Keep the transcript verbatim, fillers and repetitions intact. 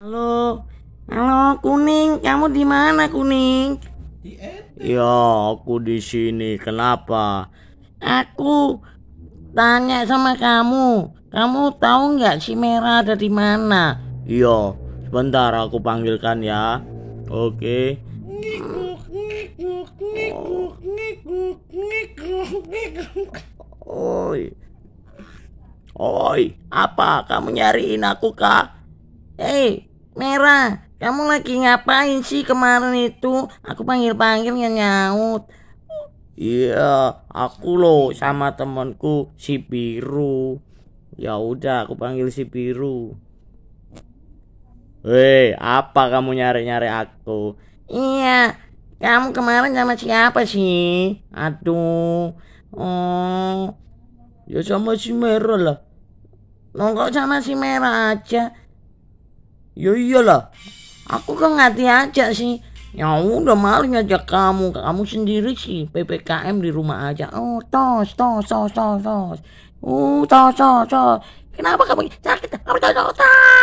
Halo, halo Kuning, kamu di mana Kuning? Di E T. Ya, aku di sini. Kenapa? Aku tanya sama kamu. Kamu tahu nggak si Merah ada di mana? Iya, sebentar aku panggilkan ya. Oke. Ngikuk, ngikuk, ngikuk, ngikuk, ngikuk, ngikuk. Oi, oi, apa? Kamu nyariin aku kah? Hei. Merah, kamu lagi ngapain sih kemarin itu? Aku panggil-panggil nggak nyaut. Iya, aku loh sama temanku si Biru. Ya udah, aku panggil si Biru. Hei, apa kamu nyari-nyari aku? Iya, kamu kemarin sama siapa sih? Aduh, oh, ya sama si Merah lah. Nongkrong sama si Merah aja. Ya iyalah, aku kan ngati aja sih. Ya udah maling aja kamu, kamu sendiri sih. P P K M di rumah aja. Oh tos tos tos tos tos. Uh tos tos tos. Kenapa kamu sakit? Kamu tos tos.